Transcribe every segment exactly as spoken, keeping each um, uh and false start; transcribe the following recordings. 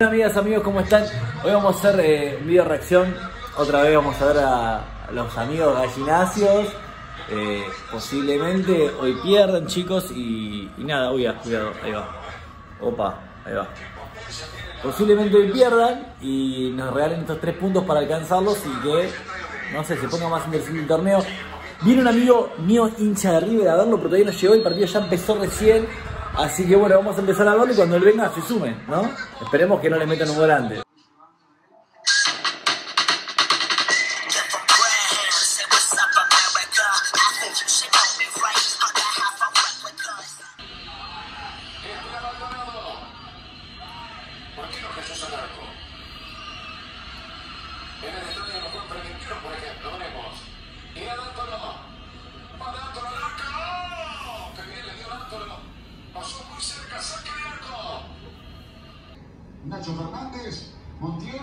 Hola amigas, amigos, ¿cómo están? Hoy vamos a hacer eh, un video reacción. Otra vez vamos a ver a los amigos gallinacios. Eh, posiblemente hoy pierdan, chicos, y, y nada, uy, cuidado, ahí va. Opa, ahí va. Posiblemente hoy pierdan y nos regalen estos tres puntos para alcanzarlos y que, no sé, se ponga más interesante el torneo. Viene un amigo mío hincha de River a verlo, pero todavía no llegó, el partido ya empezó recién. Así que bueno, vamos a empezar a verlo y cuando él venga se sumen, ¿no? Esperemos que no le metan un gol antes. Nacho Fernández, Montiel,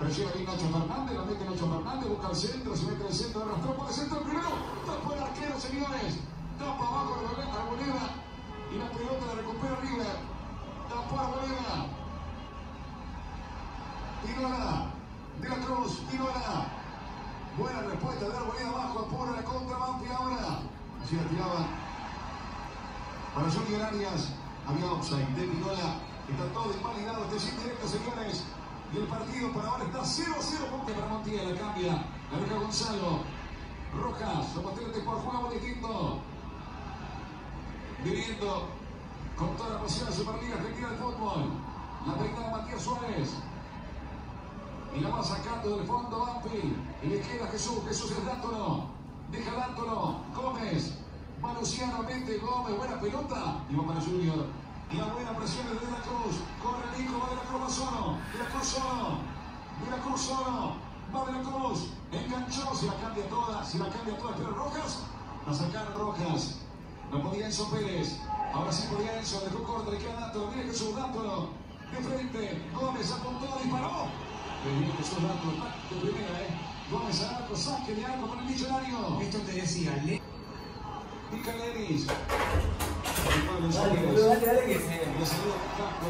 presiona bien Nacho Fernández, la mete Nacho Fernández, busca el centro, se mete el centro, arrastró por el centro, el primero, tapa el arquero, señores, tapa abajo la moneda y la pelota la recupera River, tapa la moneda, Tinola, de la Cruz, Tinola, buena respuesta de la moneda abajo, apura la contra, Banfield ahora, así la tiraba para Junior Arias, había offside de Tinola. Están todos invalidados, este es indirecto, señores. Y el partido para ahora está cero a cero. Punto para Montiel, la cambia. La deja Gonzalo. Rojas, lo posteriores por juego distinto. Viviendo con toda la pasión de Superliga Argentina del fútbol. La pelota de Matías Suárez. Y la va sacando del fondo Banfield. Y le queda Jesús, Jesús es Dántolo. Deja Dántolo. Gómez. Manuciano, mete Gómez. Buena pelota. Y va para Junior. Y la buena presión de la Cruz, corre Nico, va de la Cruz, va solo, de la Cruz solo, de la Cruz solo, va de la Cruz, enganchó, se la cambia toda, se la cambia toda, pero Rojas, va a sacar Rojas, no podía Enzo Pérez, ahora sí podía Enzo, dejó corto, le queda Dántolo, mire Jesús Dántolo, de frente, Gómez apuntó, disparó, le viene Jesús Dántolo, de primera, eh, Gómez a arco, saque de arco con el millonario, esto te decía, le... Pica Leris.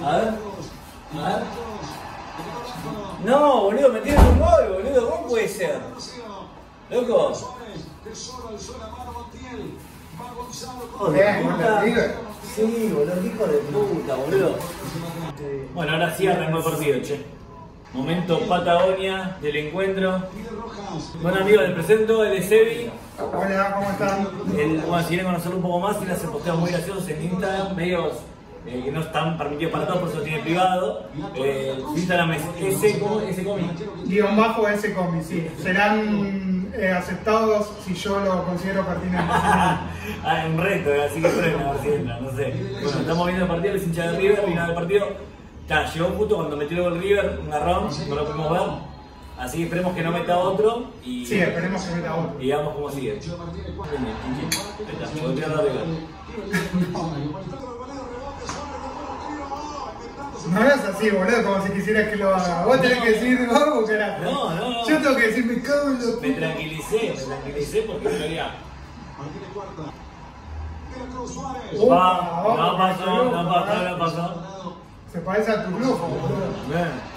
A ver. A ver. No, boludo, me tiras un gol, boludo. ¿Cómo puede ser? Loco. Sí, boludo, hijo de puta, boludo. Bueno, ahora sí arrancó el partido, che. Momento Patagonia del encuentro. Buen amigo, les presento, el de Sebi. Hola, ¿cómo están? El, bueno, si quieren conocerlo un poco más, él hace posteos muy graciosos en Instagram, medios eh, que no están permitidos para todos, por eso lo tiene privado. Eh, Instagram es ese comi. Guión bajo ese comi, sí. Serán eh, aceptados si yo lo considero pertinente. Ah, un reto, eh, así que frena, no, no sé. Bueno, estamos viendo el partido, el hincha de River, final del partido. Ya, llegó justo cuando metió el River, un garrón, no lo pudimos ver. Así que esperemos que no meta otro y... Sí, esperemos que meta otro. Y veamos cómo sigue. Está, no es así, boludo, como si quisieras que lo haga. Vos tenés que decir, vamos, carajo. No, no, no. Yo tengo que decir, me cago en los... Me tranquilicé, me tranquilicé porque no quería. Va, no pasó, no pasó, no pasó. Se parece a tu lujo, boludo. Claro.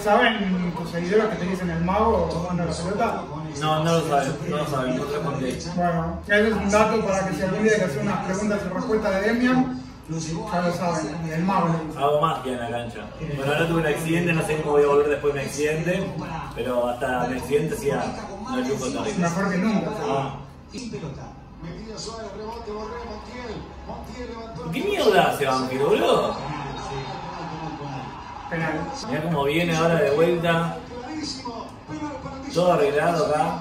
¿Saben tus seguidores que te dicen el mago jugando la pelota? No, no lo saben, no lo saben, no respondí. Bueno, ese es un dato para que se olvide de hacer unas preguntas y respuestas de Demian. Ya lo saben, el mago. Hago magia en la cancha. Bueno, ahora tuve un accidente, no sé cómo voy a volver después de un accidente, pero hasta el accidente hacía no tiempo tarde. Mejor que nunca. Sin pelota. Medida Suárez, rebote, borré, Montiel. Montiel levantó. ¿Qué mierda hace Banfield, boludo? Mirá como viene ahora de vuelta. Todo arreglado acá.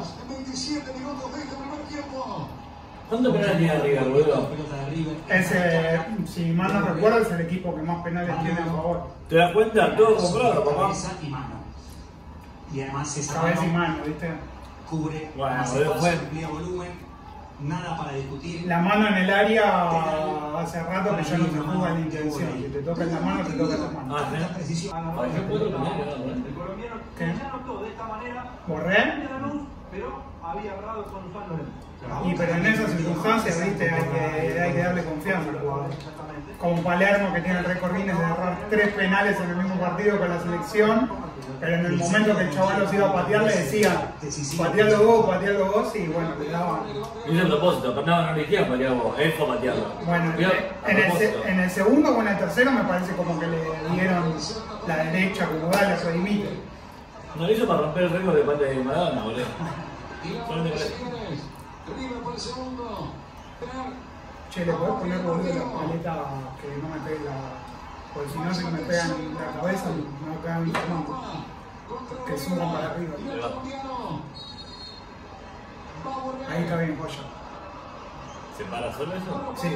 ¿Cuántos penales tiene River, boludo? Ese, si mal no recuerdo, es el equipo que más penales tiene a favor. ¿Te das cuenta? Todo comprado, papá. Y además es cabeza y mano, ¿viste? Cubre, volumen. Nada para discutir. La mano en el área hace rato que ya no se juega la intención. Si te toca la mano, te toca la mano. Ah, ¿sí? ¿Qué? ¿Borré? pero había errado con Juan Lorenzo. Y pero en esas circunstancias, viste, hay que, hay que darle confianza al jugador. Con Palermo, que tiene el récord Guinness de errar tres penales en el mismo partido con la selección, pero en el momento que el chaval los iba a patear le decía, patealo vos, patealo vos, y bueno, le daba. Hizo el propósito, pero no le decía patear vos, él fue patearlo. Bueno, en el, se, en el segundo o bueno, en el tercero me parece como que le dieron la derecha, como da, la redimite. No lo hizo para romper el récord de parte de Maradona, boludo. Che, le podés poner por la paleta que no me pegue la. Porque si no, si me pegan la cabeza, no me pegan mis manos. Que suban para arriba. Ahí está bien, pollo. ¿Se para solo eso? Sí.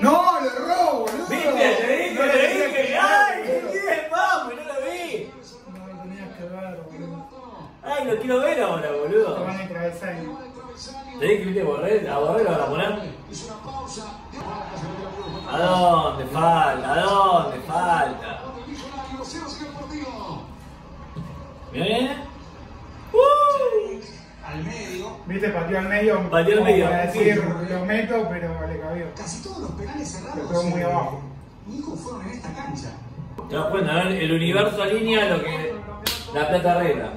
¡No! ¡Lo erró, boludo! ¡Viste! ¡Le dije! ¡Le dije! ¡Ay! ¡Qué bien, vamos! ¡No lo vi! No lo tenías que ver, boludo. ¡Ay, lo quiero ver ahora, boludo! Te van a atravesar. ¿Te dije que viste a borrar? ¿A borrar lo van a poner? ¿A dónde falta? ¿A dónde falta? ¿Bien? ¡Uy! Al medio. ¿Viste? Pateó al medio. Pateó al medio. Para decir, lo meto, pero le cabió. Casi todos los penales cerrados. Lo pegó muy abajo. Hijo fueron en esta cancha. Te das cuenta, el universo alinea lo que la plata arregla.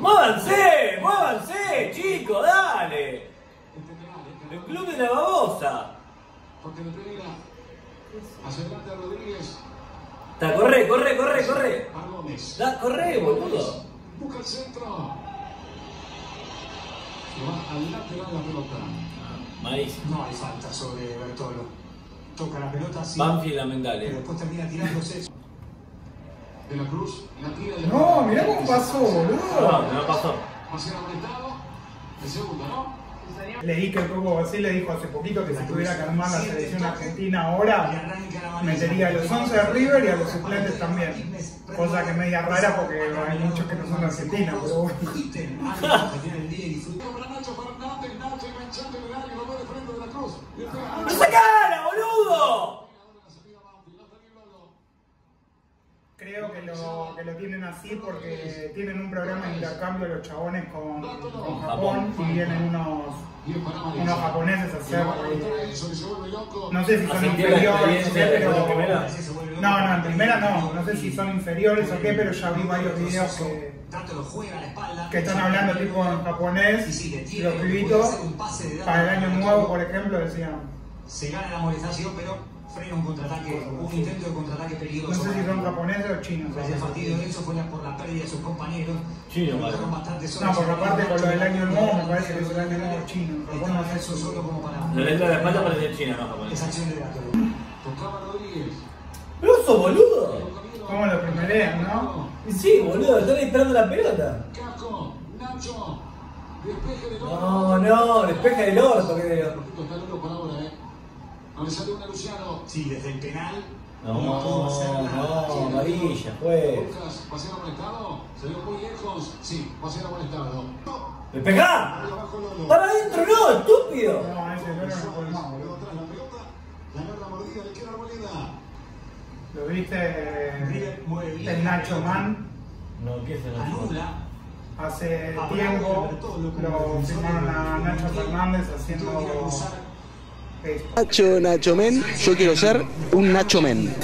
¡Muévanse! ¡Muévanse, chicos! ¡Dale! ¡El club de la babosa! Porque lo traiga hacia adelante a Rodríguez. Está, corre, corre, corre, corre. Da, corre, boludo. Busca el centro. Se va al lateral la pelota. Maíz. No hay falta sobre Bertolo. Toca la pelota así. Banfield lamentable. Pero después termina tirándose. De la Cruz, la tira de la. No, mirá cómo pasó, boludo. No, no pasó. Hacia el segundo, ¿no? Le dije el Coco Basile, le dijo hace poquito que si tuviera que armar la selección argentina ahora, metería a los once de River y a los suplentes también. Cosa que media rara porque hay muchos que no son argentinos, pero bueno. ¡No se cara, boludo! Creo que lo, que lo tienen así porque tienen un programa de intercambio los chabones con, con Japón y vienen unos, unos japoneses a hacer. No sé si son inferiores o qué, pero. No, no, en primera no. No sé si son inferiores o qué, pero ya vi varios videos que. Que están hablando tipo en japonés, los pibitos. Para el año nuevo, por ejemplo, decían. Se gana la molestación, pero. Frena un contraataque, un intento de contraataque peligroso. No sé si son japoneses o chinos. El partido de eso fue por la pérdida de sus compañeros. Chino, vale. No, por la parte por lo del año nuevo, me parece que es el año nuevo chino. Japón hace eso solo como para. La letra de la espalda parece el chino, no japonés. Es acción de gato. Tocaba Rodríguez. ¡Bruso, boludo! ¿Cómo lo primerean, no? Sí, boludo, están disparando la pelota. Casco, Nacho, despeje del orto. No, no, despeje del orto, que de los. Está el orto por ahora, eh. No le sale una Luciano. Sí, desde el penal. No, no pudo hacer nada. No, amarilla, pues. ¿Va a ser amonestado? Se vio muy lejos. Sí, va a ser amonestado. ¡Despejá! ¡Para adentro no, estúpido! No, ese no era por el mano. Luego atrás la pelota. La garra mordida, le queda Arboleda. ¿Lo viste el Nacho Man? No, ¿qué es el Nacho Man? Hace tiempo lo firmaron a Nacho Fernández haciendo. Nacho, Nacho Men, yo quiero ser un Nacho Men.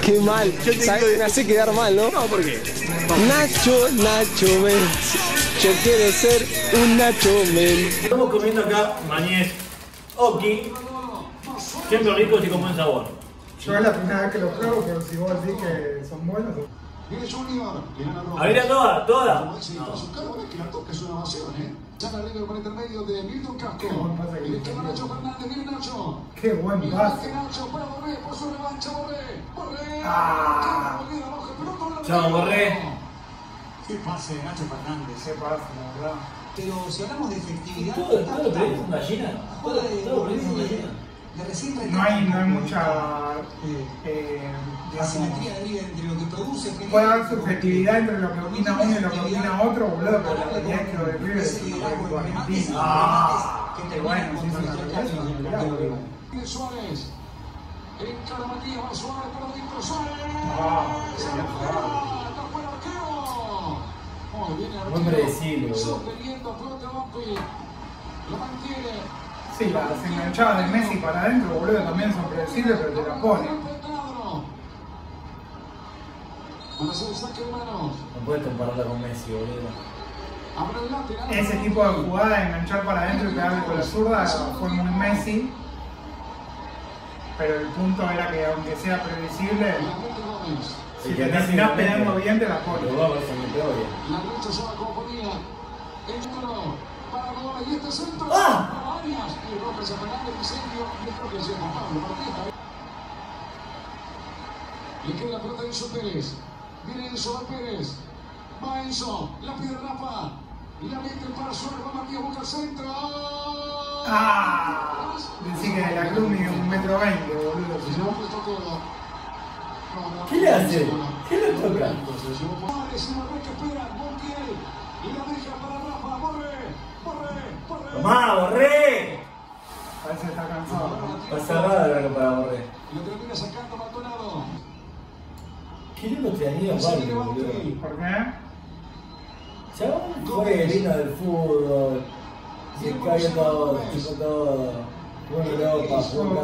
Qué mal, ¿sabes? Me hace quedar mal, ¿no? No, ¿por qué? Nacho, Nacho Men, yo quiero ser un Nacho Men. Estamos comiendo acá mañez, oki, siempre ricos y con buen sabor. Yo es la primera vez que los pruebo, pero si vos decís que son buenos. Viene Junior, que gana Rojas. A ver a todas, todas. Como dice, para sus cargones, que la toca es una evasión, ¿eh? Sana River por intermedio de Milton Casco. El esquema Nacho Fernández, viene Nacho. Qué buen pase. Nacho para Borré, por su revancha, Borré. Borré. Ah. Chao, Borré. Qué pase de Nacho Fernández, qué pase, la verdad. Pero si hablamos de efectividad. ¿Todo el pueblo tenés una gallina? ¿Todo el pueblo tenés una gallina? No hay, no hay mucha eh, asimetría de vida entre lo que produce. Puede haber subjetividad entre lo que opina uno y lo que opina otro, boludo, pero la realidad es que lo de River es un poco argentino. Ah, qué bueno, si es una realidad. Tiene Suárez, encara Matías Suárez, para Víctor Suárez. Ah, está fuera arquero. Muy predecible, boludo. Sí, las enganchadas de Messi para adentro, boludo, también son predecibles, pero te la ponen. No puedes compararla con Messi, boludo. Ese tipo de jugada de enganchar para adentro y pegarle con la zurda fue muy Messi. Pero el punto era que aunque sea previsible, si te terminás pegando bien, te la pones. Los dos se metió bien. La lucha se la componía. El número para Maradona y este centro para Arias. Y Rojas a Fernández y Sebi. Y es lo que hacía con Pablo Martínez. Le queda la pelota de Enzo Pérez. Viene Enzo Pérez. Va Enzo. La pide Rafa. La mete para Suárez. Va Matías. Busca el centro. Ah, decía que de la cruz mide un metro veinte, boludo. Se llevó por todo. ¿Qué le hace? ¿Qué le toca? Es una vez que espera Montiel y la deja para Rafa. Borre, borre, borre. Tomá, borre. Parece que está cansado. Pasa nada de para borre. Y lo termina sacando Maldonado. ¿Qué le lo tenía, boludo? ¿Por qué? Chabón fue el vino del fútbol. Se cayó todo, se todo. Buen Europa, buen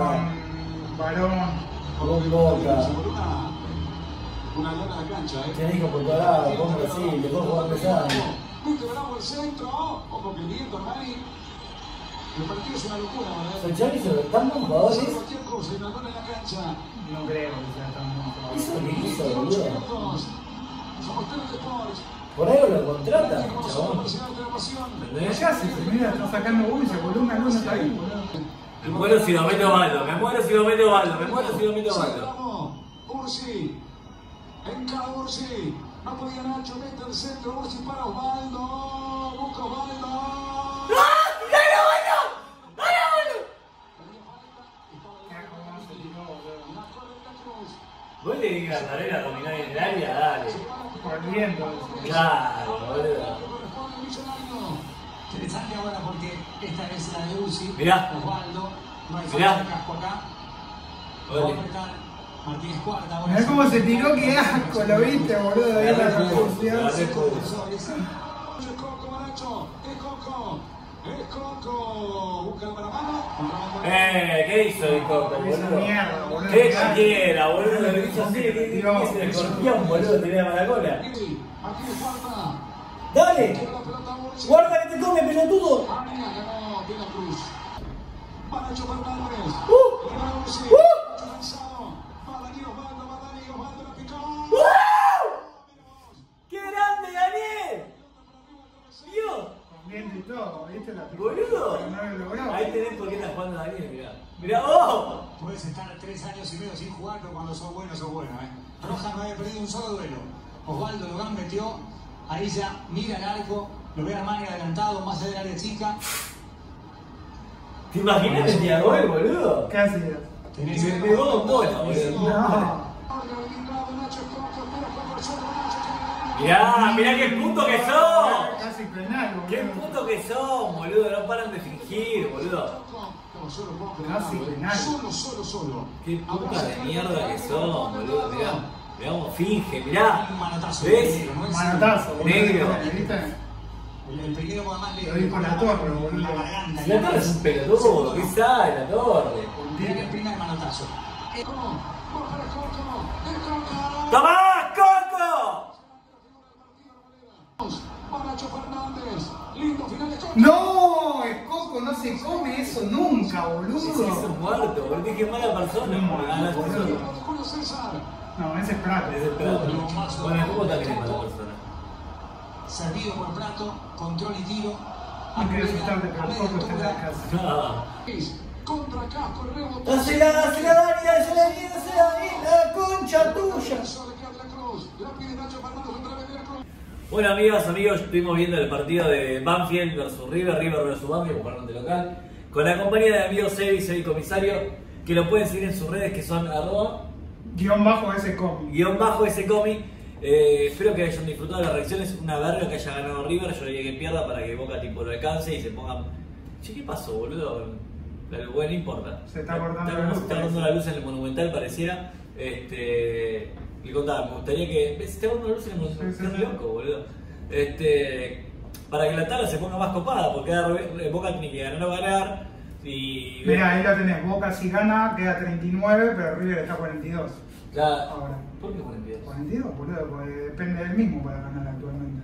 Barón, buen Boca. Una lona de cancha, eh. Tenés que por todos lados, con Brasil, después jugar pesado. Justo bravo el centro, ojo que el viento, Mari. El partido es una locura, ¿verdad? ¿Sochari se lo están dando jugadores? No creo que sea tan bueno. Eso es lo que hizo, boludo. Por algo lo contrata, chabón. Pero ya se termina, está sacando bulla, boludo, una luna está ahí, boludo. Me muero si lo meto Osvaldo, me muero si lo meto Osvaldo, me muero si lo meto Osvaldo. Ursi, entra Ursi, no podía Nacho, mete el centro, Ursi para Osvaldo, busca Osvaldo. ¡Ah! ¡Dale Osvaldo! ¡Dale Osvaldo! Vos le digas a la tarea dominar en el área, dale. Corriendo. Claro, boludo. Interesante ahora porque esta es la de Uzi. Mirá. Osvaldo. No hay falta de casco acá. Vale. Martínez cuarta. Ahora mirá cómo se tiró, qué asco. Lo viste, boludo. Ahí la revolución. Es Coco, Nacho. Es Coco. Es Coco. Busca para mano. Eh, ¿qué hizo el Coco, boludo? ¿Qué chiquiera, boludo? El bicho así, el escorpión, boludo, te viene para la cola. ¡Dale! ¡Guarda que te come, pelotudo! ¡Uh! ¡Uh! ¡Qué grande, gané! ¡Dios! Y todo, ¿viste? La boludo, no ahí tenés por qué estás jugando a Daniel, mirá. Mirá, oh. Puedes estar tres años y medio sin jugar, pero cuando sos bueno, sos bueno, eh. Rojas no había perdido un solo duelo. Osvaldo Logán metió, ahí ya mira el arco, lo ve a Armani adelantado, más allá del área chica. ¿Te imaginas el diagol, boludo? Casi. Tenés el pegó un bola, boludo. No. Mirá, mirá qué puto que sos. Penal, qué puto que son, boludo, no paran de fingir, boludo. Casi penal. Solo, solo, solo. Qué puta de mierda que son, boludo, mirá. Mirá cómo finge, mirá. Manotazo. ¿Ves? Manotazo, negro. El pequeño más le doy con la torre, boludo. La garganta. La torre es un pelotudo, ¿qué sabe la torre? Mirá que pina el manotazo. ¡Tomá, Coco! Nacho Fernández, lindo final de Coco. No, el Coco no se come eso nunca, boludo. Ese es un muerto, porque es que mala persona. No, mala persona. No, ese es Prato. Ese es Prato. Bueno, ¿cómo también es mala persona? Servido por Prato, control y tiro. No quiero asustarme, pero Coco está en la casa. No. Contra Casco, rebote. Dásela, dásela, Dani, dásela, Dani, dásela, Dani, la concha tuya. Bueno, amigas, amigos, estuvimos viendo el partido de Banfield versus River, River versus Banfield, jugaron de local, con la compañía de amigo Sebi, Sebi Comisario, que lo pueden seguir en sus redes que son arroba guión bajo ese comi. Guión bajo ese comi. Eh, espero que hayan disfrutado de las reacciones, una verga que haya ganado River, yo diría que pierda para que Boca tipo lo alcance y se pongan. Che, ¿qué pasó, boludo? Bueno, no importa. Se está cortando la luz. Se está cortando la luz en el Monumental, pareciera. Este... Le contaba, me gustaría que. ¿Ves? Te hago una luz y me mostré loco, boludo. este, para que la tabla se ponga más copada, porque Boca tiene que ganar o ganar. Y... Mira, ahí la tenés, Boca si gana queda treinta y nueve, pero River está cuarenta y dos. Ya. Ahora. ¿Por qué cuarenta y dos? cuarenta y dos, boludo, porque depende del mismo para ganar actualmente.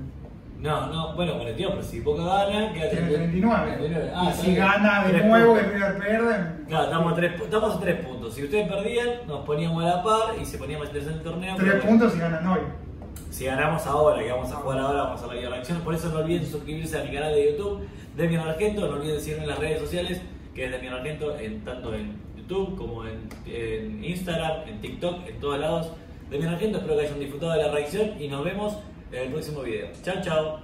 No, no, bueno, cuarenta y dos, pero si Boca gana, queda treinta y nueve. Ah, y si gana de nuevo y River pierde. Claro, estamos a, tres, estamos a tres puntos. Si ustedes perdían, nos poníamos a la par y se ponía más interesante el torneo. tres puntos si ganan hoy. Si ganamos ahora, que vamos a jugar ahora, vamos a la guía de la acción. Por eso no olviden suscribirse a mi canal de YouTube, Demian Argento. No olviden seguirme en las redes sociales, que es Demian Argento, en, tanto en YouTube como en, en Instagram, en TikTok, en todos lados. Demian Argento, espero que hayan disfrutado de la reacción y nos vemos en el próximo video. Chao, chao.